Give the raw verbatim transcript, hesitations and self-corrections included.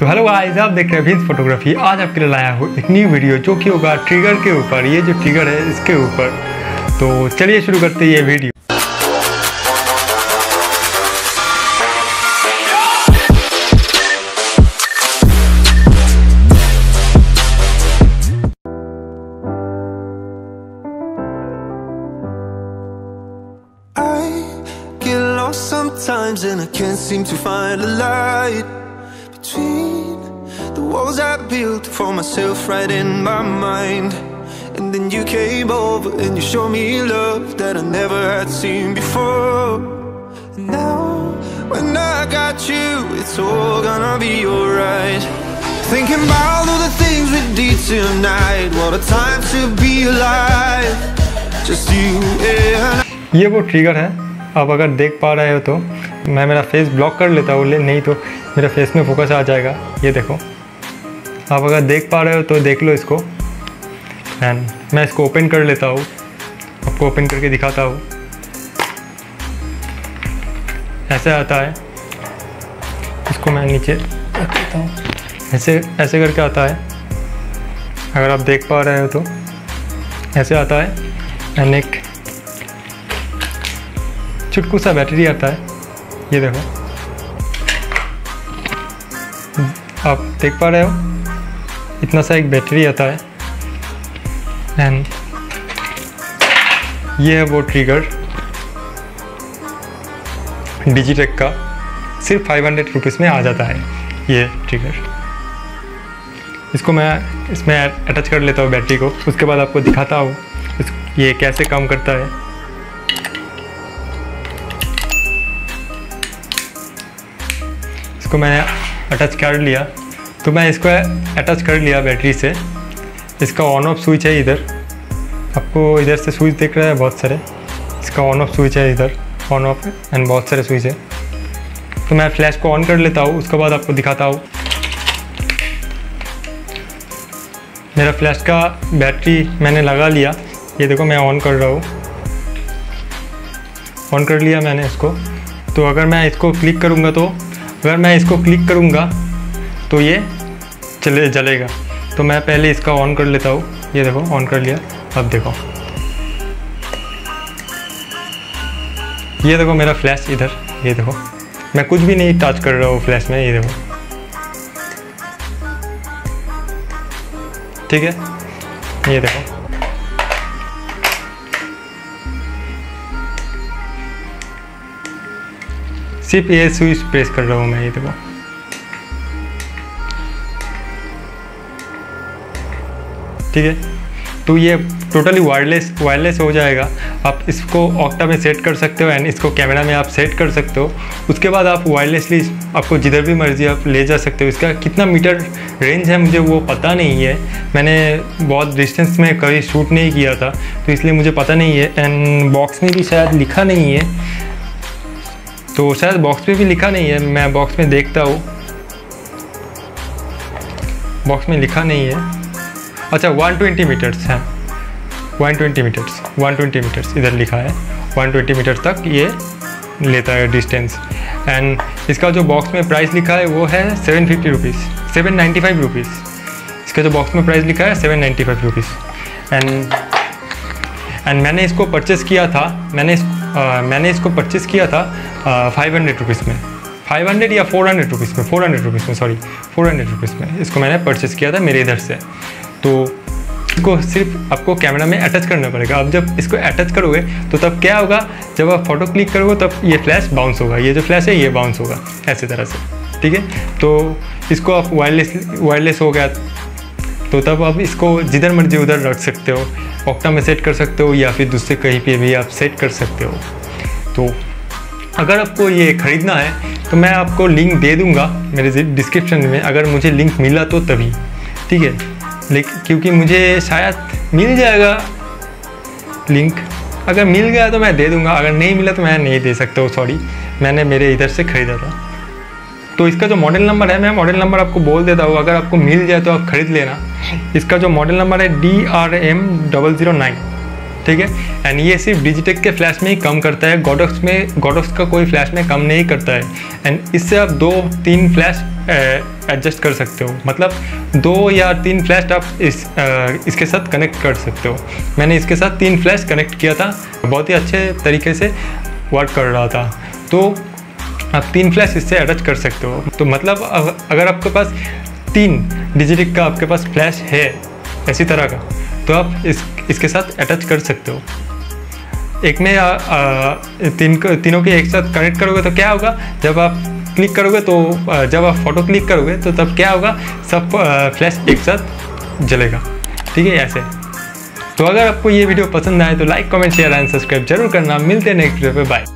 तो hello guys, आप देख रहे हैं विंस फोटोग्राफी। आज आपके लिए लाया हूँ एक न्यू वीडियो जो कि होगा ट्रिगर के ऊपर। ये जो ट्रिगर है इसके ऊपर, तो चलिए शुरू करते हैं ये video. I get lost sometimes and I can't seem to find a light. The walls I built for myself right in my mind. And then you came over and you showed me love that I never had seen before. And now, when I got you, it's all gonna be alright. Thinking about all the things we did tonight. What a time to be alive. Just you and I. ये वो trigger है। अब अगर देख पा रहे हो तो मैं मेरा फेस ब्लॉक कर लेता हूँ, नहीं तो मेरा फेस में फोकस आ जाएगा। ये देखो, आप अगर देख पा रहे हो तो देख लो इसको। एंड मैं इसको ओपन कर लेता हूँ, आपको ओपन करके दिखाता हूँ। ऐसे आता है, इसको मैं नीचे रख देता हूँ। ऐसे ऐसे करके आता है, अगर आप देख पा रहे हो तो ऐसे आता है। एंड एक चुटकू सा बैटरी आता है, ये देखो, आप देख पा रहे हो, इतना सा एक बैटरी आता है। एंड ये है वो ट्रिगर डिजिटेक का, सिर्फ फाइव हंड्रेड रुपीज़ में आ जाता है ये ट्रिगर। इसको मैं इसमें अटैच कर लेता हूँ बैटरी को, उसके बाद आपको दिखाता हूँ ये कैसे काम करता है। इसको मैंने अटैच कर लिया, तो मैं इसको अटैच कर लिया बैटरी से। इसका ऑन ऑफ स्विच है इधर, आपको इधर से स्विच दिख रहा है बहुत सारे। इसका ऑन ऑफ स्विच है इधर, ऑन ऑफ एंड बहुत सारे स्विच है। तो मैं फ्लैश को ऑन कर लेता हूँ, उसके बाद आपको दिखाता हूँ। मेरा फ्लैश का बैटरी मैंने लगा लिया, ये देखो मैं ऑन कर रहा हूँ। ऑन कर लिया मैंने इसको। तो अगर मैं इसको क्लिक करूँगा तो अगर मैं इसको क्लिक करूँगा तो ये चले जलेगा। तो मैं पहले इसका ऑन कर लेता हूँ। ये देखो, ऑन कर लिया। अब देखो, ये देखो मेरा फ्लैश इधर, ये देखो मैं कुछ भी नहीं टच कर रहा हूँ फ्लैश में, ये देखो। ठीक है, ये देखो। सिर्फ ये स्विच प्रेस कर रहा हूँ मैं, ये देखो। ठीक है, तो ये टोटली वायरलेस वायरलेस हो जाएगा। आप इसको ऑक्टा में सेट कर सकते हो एंड इसको कैमरा में आप सेट कर सकते हो। उसके बाद आप वायरलेसली आपको जिधर भी मर्जी आप ले जा सकते हो। इसका कितना मीटर रेंज है मुझे वो पता नहीं है, मैंने बहुत डिस्टेंस में कभी शूट नहीं किया था, तो इसलिए मुझे पता नहीं है। एंड बॉक्स में भी शायद लिखा नहीं है, तो शायद बॉक्स पे भी लिखा नहीं है। मैं बॉक्स में देखता हूँ, बॉक्स में लिखा नहीं है। अच्छा, एक सौ बीस मीटर्स है, एक सौ बीस मीटर्स, एक सौ बीस मीटर्स इधर लिखा है। एक सौ बीस मीटर तक ये लेता है डिस्टेंस। एंड इसका जो बॉक्स में प्राइस लिखा है वो है seven fifty rupees, seven ninety five rupees. इसका जो बॉक्स में प्राइस लिखा है seven ninety five rupees. And and मैंने इसको परचेस किया था, मैंने इस, आ, मैंने इसको परचेस किया था फाइव हंड्रेड रुपीज़ में, फाइव हंड्रेड या फोर हंड्रेड रुपीज़ में, फोर हंड्रेड रुपीज़ में सॉरी फोर हंड्रेड रुपीज़ में इसको मैंने परचेस किया था मेरे इधर से। तो इसको सिर्फ आपको कैमरा में अटैच करना पड़ेगा। अब जब इसको अटैच करोगे तो तब क्या होगा, जब आप फोटो क्लिक करोगे तब ये फ्लैश बाउंस होगा, ये जो फ्लैश है ये बाउंस होगा ऐसे तरह से। ठीक है, तो इसको आप वायरलेस वायरलेस हो गया तो तब आप इसको जिधर मर्जी उधर रख सकते हो, ऑक्टा में सेट कर सकते हो या फिर दूसरे कहीं पे भी आप सेट कर सकते हो। तो अगर आपको ये ख़रीदना है तो मैं आपको लिंक दे दूंगा मेरे डिस्क्रिप्शन में, अगर मुझे लिंक मिला तो तभी। ठीक है, लेकिन क्योंकि मुझे शायद मिल जाएगा लिंक, अगर मिल गया तो मैं दे दूंगा, अगर नहीं मिला तो मैं नहीं दे सकता हूँ। सॉरी, मैंने मेरे इधर से ख़रीदा था। तो इसका जो मॉडल नंबर है, मैं मॉडल नंबर आपको बोल देता हूँ, अगर आपको मिल जाए तो आप ख़रीद लेना। इसका जो मॉडल नंबर है D R M double zero nine. ठीक है। एंड ये सिर्फ डिजिटेक के फ्लैश में ही कम करता है, गोडॉक्स में गोडॉक्स का कोई फ्लैश में कम नहीं करता है। एंड इससे आप दो तीन फ्लैश एडजस्ट कर सकते हो, मतलब दो या तीन फ्लैश आप इस ए, इसके साथ कनेक्ट कर सकते हो। मैंने इसके साथ तीन फ्लैश कनेक्ट किया था, बहुत ही अच्छे तरीके से वर्क कर रहा था। तो आप तीन फ्लैश इससे अटैच कर सकते हो। तो मतलब अगर आपके पास तीन डिजिटेक का आपके पास फ्लैश है इसी तरह का, तो आप इस इसके साथ अटैच कर सकते हो। एक में आ, आ, तीन तीनों के एक साथ कनेक्ट करोगे तो क्या होगा, जब आप क्लिक करोगे तो जब आप फोटो क्लिक करोगे तो तब क्या होगा, सब फ्लैश एक साथ जलेगा। ठीक है, ऐसे। तो अगर आपको ये वीडियो पसंद आए तो like, comment, share and subscribe जरूर करना। मिलते हैं नेक्स्ट वीडियो पे, बाय।